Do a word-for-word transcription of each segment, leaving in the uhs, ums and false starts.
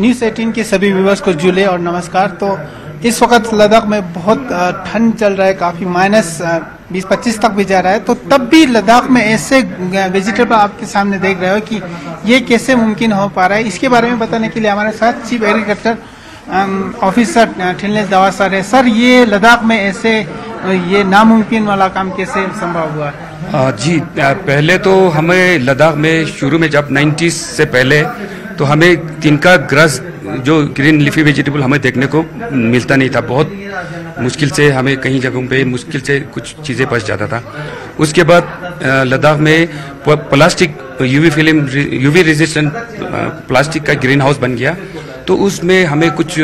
News अठारह के सभी व्यूवर्स को जुले और नमस्कार। तो इस वक्त लद्दाख में बहुत ठंड चल रहा है, काफ़ी माइनस बीस पच्चीस तक भी जा रहा है। तो तब भी लद्दाख में ऐसे वेजिटेबल आपके सामने देख रहे हो कि ये कैसे मुमकिन हो पा रहा है, इसके बारे में बताने के लिए हमारे साथ चीफ एग्रीकल्चर ऑफिसर थिनले दावा सर है। सर, ये लद्दाख में ऐसे ये नामुमकिन वाला काम कैसे संभव हुआ? जी, पहले तो हमें लद्दाख में शुरू में जब नाइन्टीज़ से पहले तो हमें तिनका ग्रास जो ग्रीन लिफी वेजिटेबल हमें देखने को मिलता नहीं था। बहुत मुश्किल से हमें कहीं जगहों पे मुश्किल से कुछ चीज़ें बच जाता था। उसके बाद लद्दाख में plastic UV film UV resistant plastic का ग्रीन हाउस बन गया, तो उसमें हमें कुछ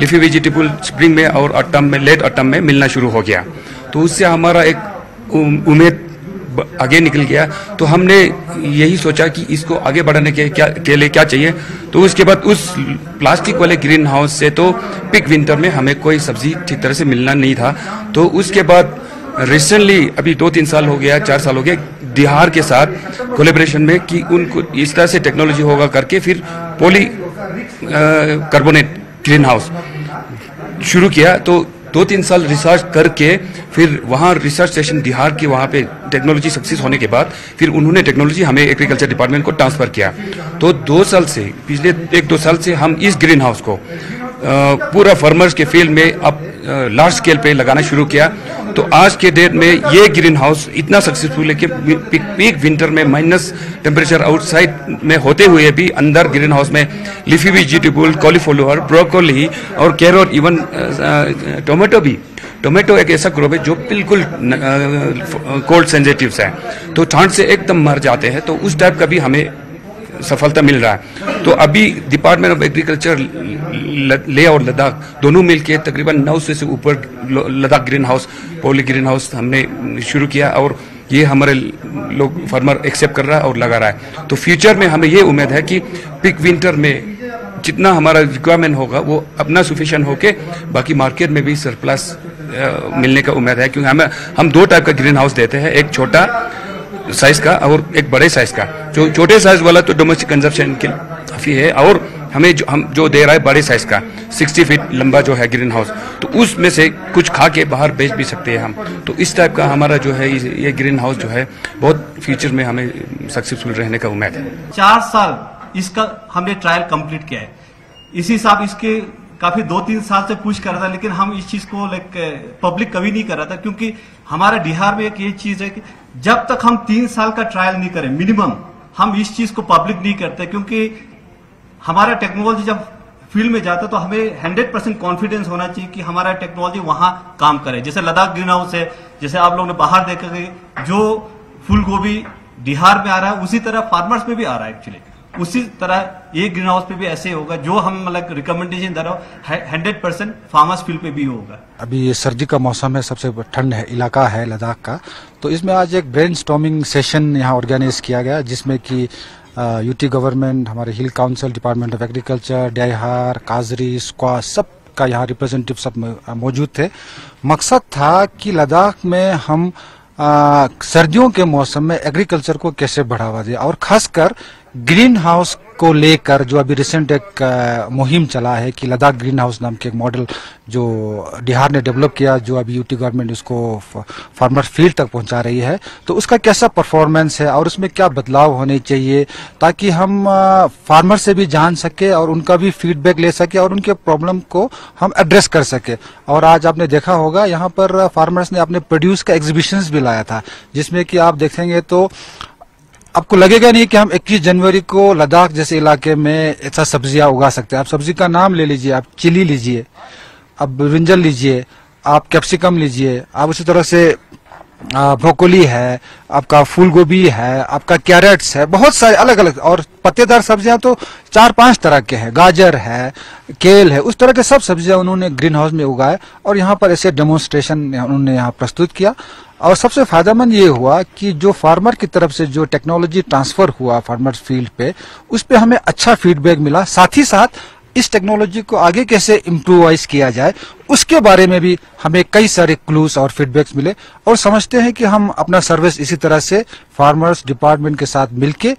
लिफी वेजिटेबल स्प्रिंग में और अटम में लेट अटम में मिलना शुरू हो गया। तो उससे हमारा एक उम्मीद आगे निकल गया। तो हमने यही सोचा कि इसको आगे बढ़ाने के क्या के लिए क्या चाहिए। तो उसके बाद उस प्लास्टिक वाले ग्रीन हाउस से तो पिक विंटर में हमें कोई सब्जी ठीक तरह से मिलना नहीं था। तो उसके बाद रिसेंटली अभी दो तीन साल हो गया, चार साल हो गया, डीहार के साथ कोलेब्रेशन में कि उनको इस तरह से टेक्नोलॉजी होगा करके फिर पॉली कार्बोनेट ग्रीन हाउस शुरू किया। तो दो तीन साल रिसर्च करके फिर वहाँ रिसर्च स्टेशन बिहार के वहाँ पे टेक्नोलॉजी सक्सेस होने के बाद फिर उन्होंने टेक्नोलॉजी हमें एग्रीकल्चर डिपार्टमेंट को ट्रांसफ़र किया। तो दो साल से पिछले एक दो साल से हम इस ग्रीन हाउस को पूरा फार्मर्स के फील्ड में अब लार्ज स्केल पे लगाना शुरू किया। तो आज के डेट में ये ग्रीन हाउस इतना सक्सेसफुल है कि पीक, पीक विंटर में माइनस टेम्परेचर आउटसाइड में होते हुए भी अंदर ग्रीन हाउस में लिफी वेजिटेबल कॉलीफ्लावर ब्रोकोली और कैरोट इवन टोमेटो भी टोमेटो एक ऐसा क्रॉप है जो बिल्कुल कोल्ड सेंसिटिव है, तो ठंड से एकदम मर जाते हैं। तो उस टाइप का भी हमें सफलता मिल रहा है। तो अभी डिपार्टमेंट ऑफ एग्रीकल्चर ले और लद्दाख दोनों मिलके तकरीबन नौ सौ से ऊपर Ladakh green house poly green house हमने शुरू किया और ये हमारे लोग फार्मर एक्सेप्ट कर रहा है और लगा रहा है। तो फ्यूचर में हमें ये उम्मीद है कि पिक विंटर में जितना हमारा रिक्वायरमेंट होगा वो अपना सफिशिएंट होके बाकी मार्केट में भी सरप्लस मिलने का उम्मीद है, क्योंकि हमें हम दो टाइप का ग्रीन हाउस देते हैं, एक छोटा साइज का और एक बड़े साइज का। जो छोटे साइज वाला तो डोमेस्टिक कंजप्शन के काफ़ी है और हमें जो हम जो दे रहा है बड़े साइज का साठ फीट लंबा जो है ग्रीन हाउस, तो उसमें से कुछ खा के बाहर बेच भी सकते हैं हम। तो इस टाइप का हमारा जो है ये ग्रीन हाउस जो है बहुत फ्यूचर में हमें सक्सेसफुल रहने का उम्मीद है। चार साल इसका हमने ट्रायल कम्प्लीट किया है। इसी हिसाब इसके काफी दो तीन साल से पूछ कर रहा था, लेकिन हम इस चीज को लाइक पब्लिक कभी नहीं कर रहा था, क्योंकि हमारा बिहार में एक ये चीज है कि जब तक हम तीन साल का ट्रायल नहीं करें मिनिमम हम इस चीज को पब्लिक नहीं करते, क्योंकि हमारा टेक्नोलॉजी जब फील्ड में जाता तो हमें हंड्रेड परसेंट कॉन्फिडेंस होना चाहिए कि हमारा टेक्नोलॉजी वहां काम करे। जैसे लद्दाख ग्रीन हाउस है, जैसे आप लोगों ने बाहर देखा जो फूल गोभी बिहार में आ रहा है उसी तरह फार्मर्स में भी आ रहा है। एक्चुअली उसी तरह ये ग्रीन हाउस पे भी ऐसे होगा जो हम मतलब रिकमेंडेशन दे रहे हो, हंड्रेड परसेंट फार्मर्स फील्ड पे भी होगा। अभी ये सर्दी का मौसम है, सबसे ठंड है इलाका है लद्दाख का, तो इसमें आज एक ब्रेनस्टॉर्मिंग सेशन यहाँ ऑर्गेनाइज किया गया जिसमें कि यूटी गवर्नमेंट, हमारे hill council, department of agriculture, DIHAR, काजरी, स्क्वा सब का यहाँ रिप्रेजेंटेटिव सब मौजूद थे। मकसद था कि लद्दाख में हम आ, सर्दियों के मौसम में एग्रीकल्चर को कैसे बढ़ावा दे और खासकर ग्रीन हाउस को लेकर जो अभी रिसेंट एक आ, मुहिम चला है कि लद्दाख ग्रीन हाउस नाम के एक मॉडल जो बिहार ने डेवलप किया, जो अभी यूटी गवर्नमेंट उसको फार्मर फील्ड तक पहुंचा रही है। तो उसका कैसा परफॉर्मेंस है और उसमें क्या बदलाव होने चाहिए ताकि हम आ, फार्मर से भी जान सके और उनका भी फीडबैक ले सके और उनके प्रॉब्लम को हम एड्रेस कर सके। और आज आपने देखा होगा यहाँ पर फार्मर्स ने अपने प्रोड्यूस का एग्जीबिशंस भी लाया था, जिसमें कि आप देखेंगे तो आपको लगेगा नहीं कि हम इक्कीस जनवरी को लद्दाख जैसे इलाके में ऐसा सब्जियां उगा सकते हैं। आप सब्जी का नाम ले लीजिए, आप चिली लीजिए, आप ब्रिंजल लीजिए, आप कैप्सिकम लीजिए, आप उसी तरह से ब्रोकोली है, आपका फूल गोभी है, आपका कैरेट्स है, बहुत सारे अलग अलग और पत्तेदार सब्जियां तो चार पांच तरह के हैं, गाजर है, केल है, उस तरह के सब सब्जियां उन्होंने ग्रीन हाउस में उगाए और यहाँ पर ऐसे डेमोन्स्ट्रेशन उन्होंने यहाँ प्रस्तुत किया। और सबसे फायदेमंद ये हुआ कि जो फार्मर की तरफ से जो टेक्नोलॉजी ट्रांसफर हुआ फार्मर फील्ड पे, उस पर हमें अच्छा फीडबैक मिला। साथ ही साथ इस टेक्नोलॉजी को आगे कैसे इम्प्रूवाइज किया जाए उसके बारे में भी हमें कई सारे क्लूज और फीडबैक्स मिले और समझते हैं कि हम अपना सर्विस इसी तरह से फार्मर्स डिपार्टमेंट के साथ मिलके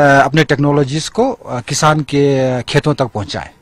अपने टेक्नोलॉजीज को किसान के खेतों तक पहुंचाएं।